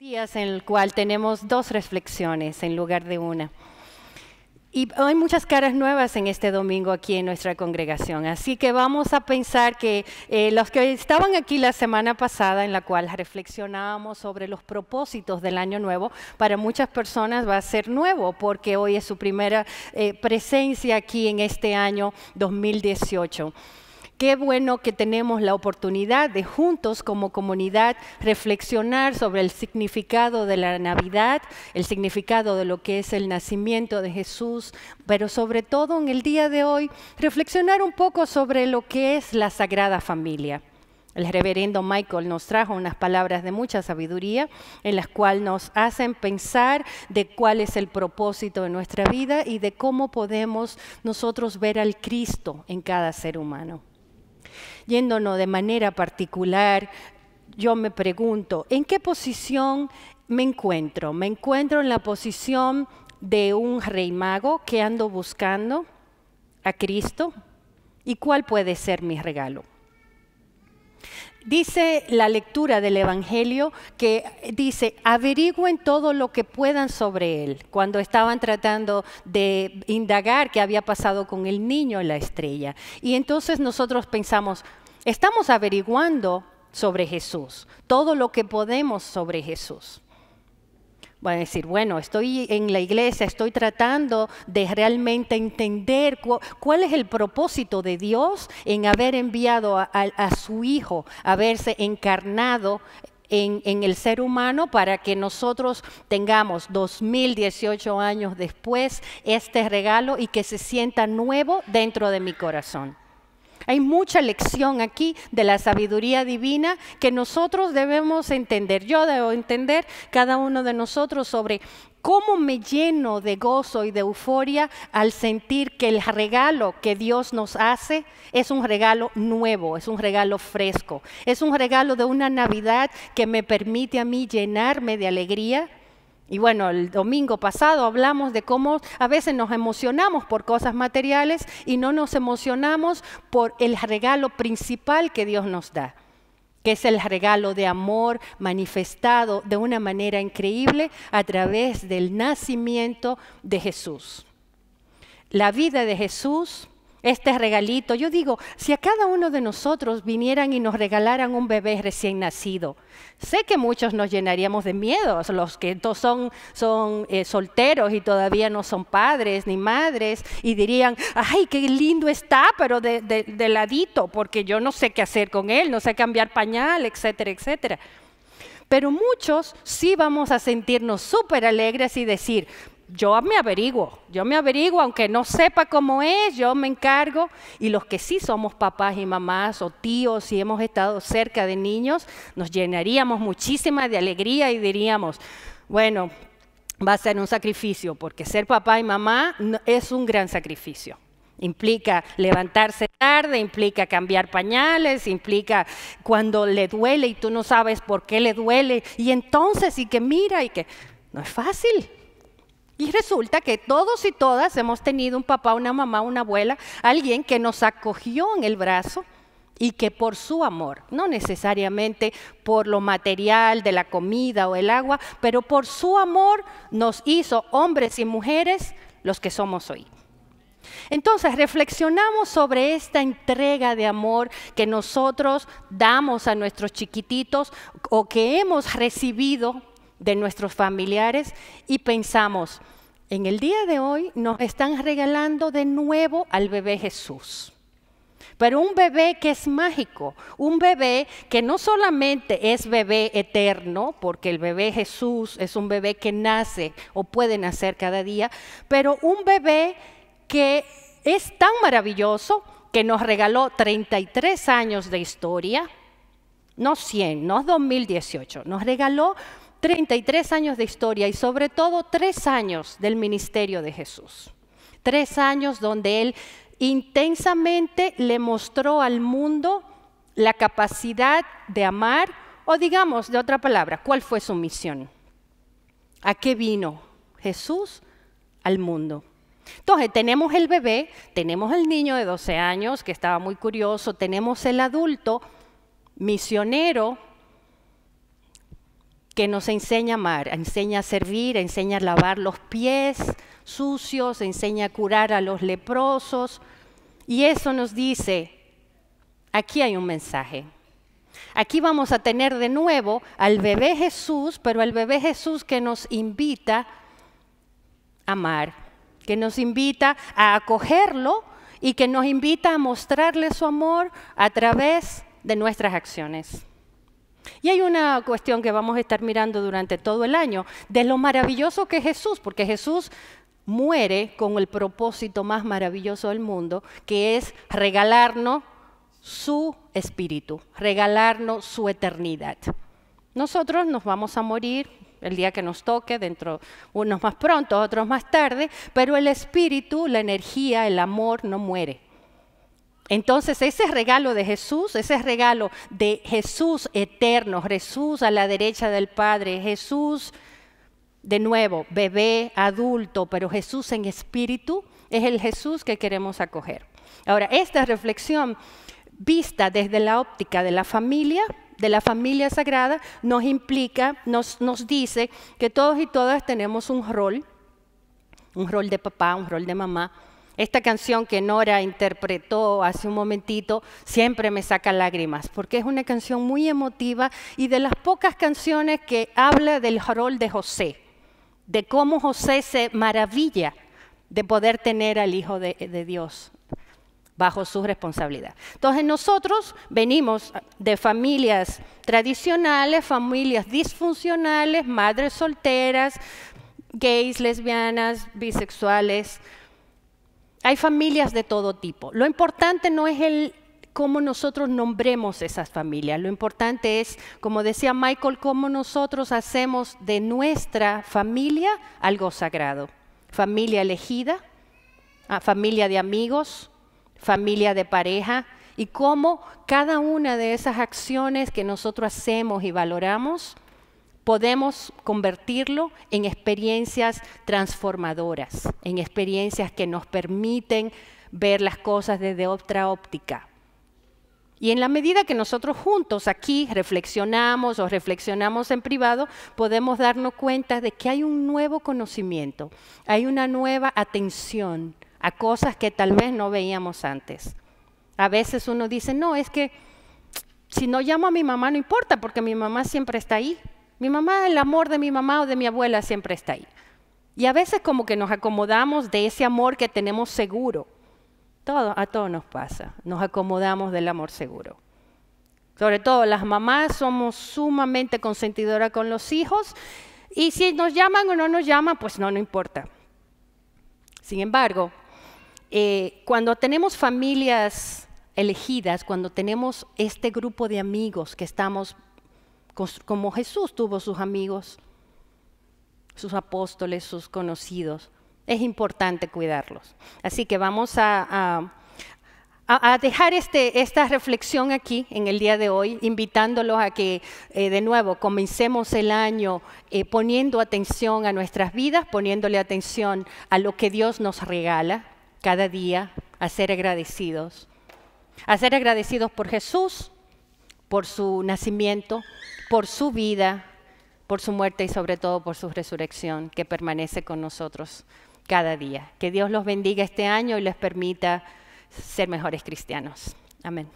Días en el cual tenemos dos reflexiones en lugar de una. Y hay muchas caras nuevas en este domingo aquí en nuestra congregación, así que vamos a pensar que los que estaban aquí la semana pasada, en la cual reflexionábamos sobre los propósitos del año nuevo, para muchas personas va a ser nuevo, porque hoy es su primera presencia aquí en este año 2018. Qué bueno que tenemos la oportunidad de juntos como comunidad reflexionar sobre el significado de la Navidad, el significado de lo que es el nacimiento de Jesús, pero sobre todo en el día de hoy reflexionar un poco sobre lo que es la Sagrada Familia. El reverendo Michael nos trajo unas palabras de mucha sabiduría en las cuales nos hacen pensar de cuál es el propósito de nuestra vida y de cómo podemos nosotros ver al Cristo en cada ser humano. Yéndonos de manera particular, yo me pregunto, ¿en qué posición me encuentro? ¿Me encuentro en la posición de un rey mago que ando buscando a Cristo? ¿Y cuál puede ser mi regalo? Dice la lectura del Evangelio que dice, averigüen todo lo que puedan sobre él. Cuando estaban tratando de indagar qué había pasado con el niño y la estrella. Y entonces nosotros pensamos, estamos averiguando sobre Jesús, todo lo que podemos sobre Jesús. Van a decir, bueno, estoy en la iglesia, estoy tratando de realmente entender cuál es el propósito de Dios en haber enviado a su Hijo, haberse encarnado en el ser humano para que nosotros tengamos 2018 años después este regalo y que se sienta nuevo dentro de mi corazón. Hay mucha lección aquí de la sabiduría divina que nosotros debemos entender. Yo debo entender, cada uno de nosotros, sobre cómo me lleno de gozo y de euforia al sentir que el regalo que Dios nos hace es un regalo nuevo, es un regalo fresco, es un regalo de una Navidad que me permite a mí llenarme de alegría. Y bueno, el domingo pasado hablamos de cómo a veces nos emocionamos por cosas materiales y no nos emocionamos por el regalo principal que Dios nos da, que es el regalo de amor manifestado de una manera increíble a través del nacimiento de Jesús. La vida de Jesús, este regalito, yo digo, si a cada uno de nosotros vinieran y nos regalaran un bebé recién nacido, sé que muchos nos llenaríamos de miedo, los que son solteros y todavía no son padres ni madres, y dirían, ay, qué lindo está, pero de ladito, porque yo no sé qué hacer con él, no sé cambiar pañal, etcétera, etcétera. Pero muchos sí vamos a sentirnos súper alegres y decir, yo me averiguo, aunque no sepa cómo es, yo me encargo. Y los que sí somos papás y mamás o tíos y hemos estado cerca de niños, nos llenaríamos muchísima de alegría y diríamos, bueno, va a ser un sacrificio, porque ser papá y mamá es un gran sacrificio. Implica levantarse tarde, implica cambiar pañales, implica cuando le duele y tú no sabes por qué le duele, y entonces, y que mira, y que no es fácil. Y resulta que todos y todas hemos tenido un papá, una mamá, una abuela, alguien que nos acogió en el brazo y que por su amor, no necesariamente por lo material de la comida o el agua, pero por su amor nos hizo hombres y mujeres los que somos hoy. Entonces, reflexionamos sobre esta entrega de amor que nosotros damos a nuestros chiquititos o que hemos recibido de nuestros familiares y pensamos, en el día de hoy nos están regalando de nuevo al bebé Jesús. Pero un bebé que es mágico, un bebé que no solamente es bebé eterno, porque el bebé Jesús es un bebé que nace o puede nacer cada día, pero un bebé que es tan maravilloso que nos regaló 33 años de historia, no 100, no 2018, nos regaló 33 años de historia y sobre todo 3 años del ministerio de Jesús. 3 años donde Él intensamente le mostró al mundo la capacidad de amar, o digamos de otra palabra, ¿cuál fue su misión? ¿A qué vino Jesús al mundo? Entonces tenemos el bebé, tenemos el niño de 12 años que estaba muy curioso, tenemos el adulto misionero, que nos enseña a amar, enseña a servir, enseña a lavar los pies sucios, enseña a curar a los leprosos. Y eso nos dice, aquí hay un mensaje. Aquí vamos a tener de nuevo al bebé Jesús, pero al bebé Jesús que nos invita a amar, que nos invita a acogerlo y que nos invita a mostrarle su amor a través de nuestras acciones. Y hay una cuestión que vamos a estar mirando durante todo el año, de lo maravilloso que es Jesús, porque Jesús muere con el propósito más maravilloso del mundo, que es regalarnos su espíritu, regalarnos su eternidad. Nosotros nos vamos a morir el día que nos toque, dentro, unos más pronto, otros más tarde, pero el espíritu, la energía, el amor no muere. Entonces ese regalo de Jesús eterno, Jesús a la derecha del Padre, Jesús de nuevo, bebé, adulto, pero Jesús en espíritu, es el Jesús que queremos acoger. Ahora, esta reflexión vista desde la óptica de la familia sagrada, nos implica, nos dice que todos y todas tenemos un rol de papá, un rol de mamá. Esta canción que Nora interpretó hace un momentito siempre me saca lágrimas, porque es una canción muy emotiva y de las pocas canciones que habla del rol de José, de cómo José se maravilla de poder tener al Hijo de Dios bajo su responsabilidad. Entonces nosotros venimos de familias tradicionales, familias disfuncionales, madres solteras, gays, lesbianas, bisexuales. Hay familias de todo tipo. Lo importante no es cómo nosotros nombremos esas familias. Lo importante es, como decía Michael, cómo nosotros hacemos de nuestra familia algo sagrado. Familia elegida, familia de amigos, familia de pareja, y cómo cada una de esas acciones que nosotros hacemos y valoramos, podemos convertirlo en experiencias transformadoras, en experiencias que nos permiten ver las cosas desde otra óptica. Y en la medida que nosotros juntos aquí reflexionamos o reflexionamos en privado, podemos darnos cuenta de que hay un nuevo conocimiento, hay una nueva atención a cosas que tal vez no veíamos antes. A veces uno dice, no, es que si no llamo a mi mamá no importa porque mi mamá siempre está ahí. Mi mamá, el amor de mi mamá o de mi abuela siempre está ahí. Y a veces como que nos acomodamos de ese amor que tenemos seguro. A todos nos pasa, nos acomodamos del amor seguro. Sobre todo las mamás somos sumamente consentidoras con los hijos y si nos llaman o no nos llaman, pues no importa. Sin embargo, cuando tenemos familias elegidas, cuando tenemos este grupo de amigos que estamos como Jesús tuvo sus amigos, sus apóstoles, sus conocidos, es importante cuidarlos. Así que vamos a dejar esta reflexión aquí en el día de hoy, invitándolos a que de nuevo comencemos el año poniendo atención a nuestras vidas, poniéndole atención a lo que Dios nos regala cada día, a ser agradecidos por Jesús, por su nacimiento, por su vida, por su muerte y sobre todo por su resurrección que permanece con nosotros cada día. Que Dios los bendiga este año y les permita ser mejores cristianos. Amén.